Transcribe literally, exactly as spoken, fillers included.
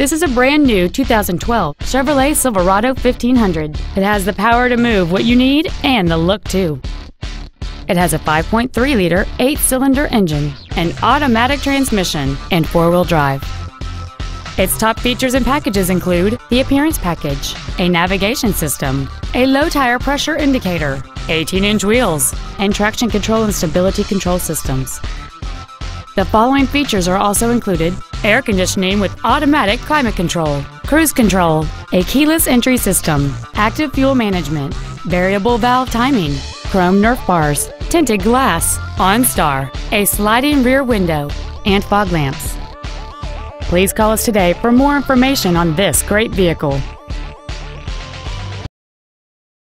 This is a brand new two thousand twelve Chevrolet Silverado fifteen hundred. It has the power to move what you need and the look too. It has a five point three liter eight-cylinder engine, an automatic transmission, and four-wheel drive. Its top features and packages include the appearance package, a navigation system, a low tire pressure indicator, eighteen inch wheels, and traction control and stability control systems. The following features are also included: air conditioning with automatic climate control, cruise control, a keyless entry system, active fuel management, variable valve timing, chrome Nerf bars, tinted glass, OnStar, a sliding rear window, and fog lamps. Please call us today for more information on this great vehicle.